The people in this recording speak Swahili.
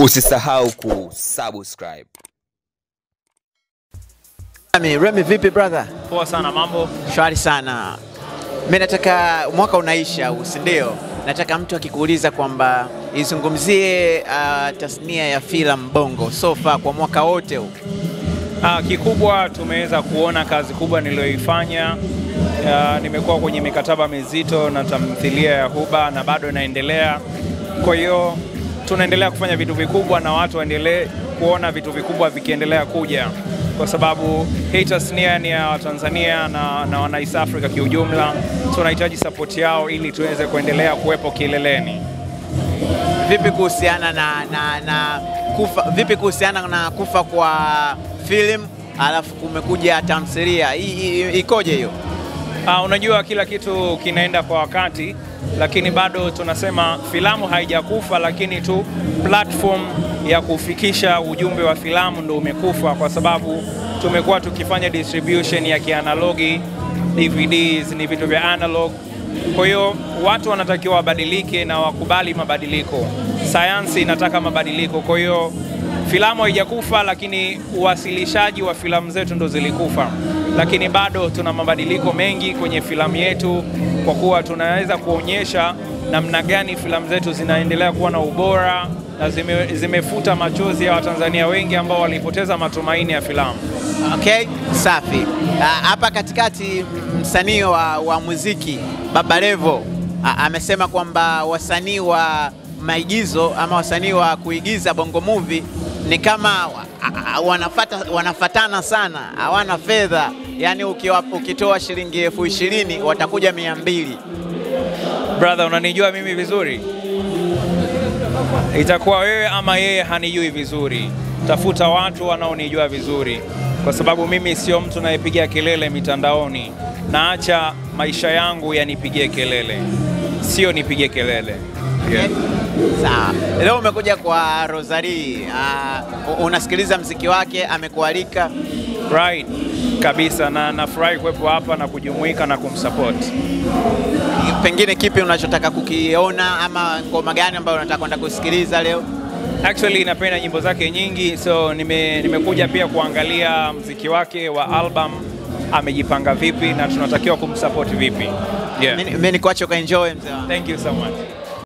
Usisahau kusubscribe. Remy Vipi brother. Poa sana mambo. Shwari sana. Mimi nataka mwaka unaisha si ndio? Nataka mtu akikuuliza kwamba izungumzie tasnia ya filamu Bongo sofa kwa mwaka wote huu. Kikubwa tumeweza kuona kazi kubwa niliyoifanya. Nimekuwa kwenye mikataba mizito na tamthilia ya Huba na bado naendelea. Kwa hiyo tunaendelea kufanya vitu vikubwa na watu waendelee kuona vitu vikubwa vikiendelea kuja, kwa sababu hii tasnia ni ya Tanzania na wana East Africa kiujumla. Tunahitaji support yao ili tuweze kuendelea kuwepo kileleni. Vipi kuhusiana na kufa, vipi kuhusiana na kufa kwa film alafu kumekuja tamthilia, ikoje hiyo? Unajua kila kitu kinaenda kwa wakati, lakini bado tunasema filamu haijakufa, lakini tu platform ya kufikisha ujumbe wa filamu ndio umekufa, kwa sababu tumekuwa tukifanya distribution ya kianalogi, DVDs ni vitu vya analog. Kwa hiyo watu wanatakiwa wabadilike na wakubali mabadiliko. Sayansi inataka mabadiliko. Kwa hiyo filamu haijakufa, lakini uwasilishaji wa filamu zetu ndo zilikufa. Lakini bado tuna mabadiliko mengi kwenye filamu yetu, kwa kuwa tunaweza kuonyesha namna gani filamu zetu zinaendelea kuwa na ubora na zimefuta machozi ya Watanzania wengi ambao walipoteza matumaini ya filamu. Okay, safi. Hapa katikati msanii wa muziki BabaLevo amesema kwamba wasanii wa maigizo ama wasanii wa kuigiza Bongo movie ni kama wanafatana sana, hawana fedha. Yani ukitoa shilingi 20,000 watakuja 200. Brother, unanijua mimi vizuri? Itakuwa wewe ama yeye hanijui vizuri. Tafuta watu wanaonijua vizuri, kwa sababu mimi sio mtu nayepigia kelele mitandaoni. Naacha maisha yangu yanipigie kelele, sio nipigie kelele. Yeah. Sawa. Leo umekuja kwa Rosary, unasikiliza muziki wake, amekualika. Right. Kabisa, na nafurahi kuwepo hapa na kujumuika na kumsupport. Pengine kipi unachotaka kukiona ama ngoma gani ambayo unataka kwenda kusikiliza leo? Actually napenda nyimbo zake nyingi, so nimekuja pia kuangalia muziki wake wa album, amejipanga vipi na tunatakiwa kumsupport vipi. Yeah. Mimi nikuacha ukaenjoy mzee. Thank you so much.